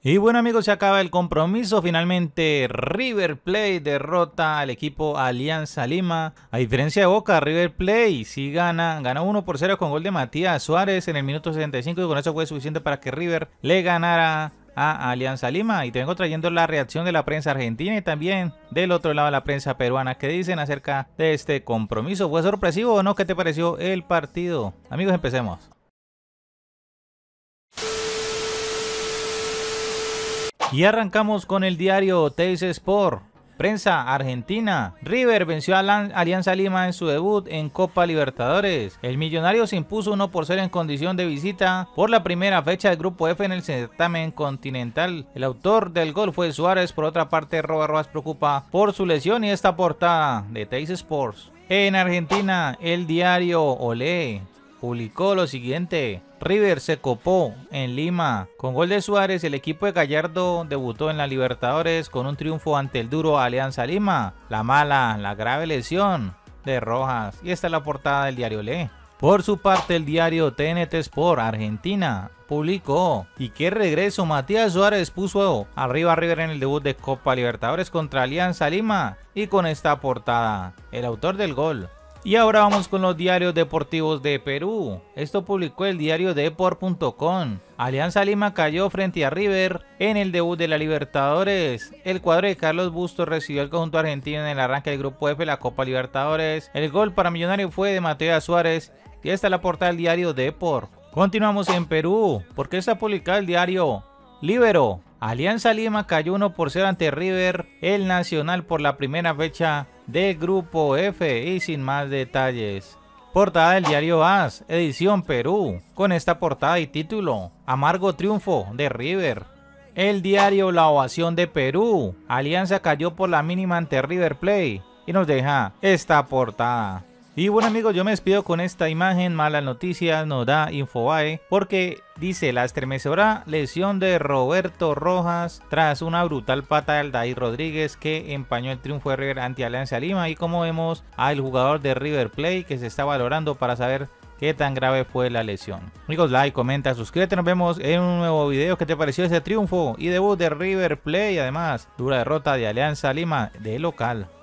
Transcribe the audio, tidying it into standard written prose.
Y bueno amigos, se acaba el compromiso, finalmente River Plate derrota al equipo Alianza Lima. A diferencia de Boca, River Plate sí gana 1-0 con gol de Matías Suárez en el minuto 65 y con eso fue suficiente para que River le ganara a Alianza Lima. Y te vengo trayendo la reacción de la prensa argentina y también del otro lado de la prensa peruana, que dicen acerca de este compromiso. ¿Fue sorpresivo o no? ¿Qué te pareció el partido? Amigos, empecemos. Y arrancamos con el diario TyC Sport. Prensa argentina. River venció a Alianza Lima en su debut en Copa Libertadores. El millonario se impuso 1-0 en condición de visita por la primera fecha del grupo F en el certamen continental. El autor del gol fue Suárez. Por otra parte, Robert Rojas preocupa por su lesión y esta portada de TyC Sports. En Argentina, el diario Olé publicó lo siguiente. River se copó en Lima. Con gol de Suárez, el equipo de Gallardo debutó en la Libertadores con un triunfo ante el duro Alianza Lima. La mala, la grave lesión de Rojas. Y esta es la portada del diario Olé. Por su parte, el diario TNT Sport Argentina publicó: y qué regreso, Matías Suárez puso arriba a River en el debut de Copa Libertadores contra Alianza Lima. Y con esta portada, el autor del gol. Y ahora vamos con los diarios deportivos de Perú. Esto publicó el diario Depor.com. Alianza Lima cayó frente a River en el debut de la Libertadores. El cuadro de Carlos Bustos recibió el conjunto argentino en el arranque del grupo F de la Copa Libertadores. El gol para Millonario fue de Matías Suárez. Y esta es la portada del diario Depor. Continuamos en Perú, porque está publicado el diario Libero. Alianza Lima cayó 1-0 ante River, el Nacional, por la primera fecha de grupo F y sin más detalles. Portada del diario AS, edición Perú, con esta portada y título: amargo triunfo de River. El diario La Ovación de Perú: Alianza cayó por la mínima ante River Plate, y nos deja esta portada. Y bueno amigos, yo me despido con esta imagen. Malas noticias nos da Infobae, porque dice: la estremecedora lesión de Roberto Rojas tras una brutal pata de Aldair Rodríguez que empañó el triunfo de River ante Alianza Lima. Y como vemos al jugador de River Plate que se está valorando para saber qué tan grave fue la lesión. Amigos, like, comenta, suscríbete. Nos vemos en un nuevo video. ¿Qué te pareció ese triunfo y debut de River Plate? Además, dura derrota de Alianza Lima de local.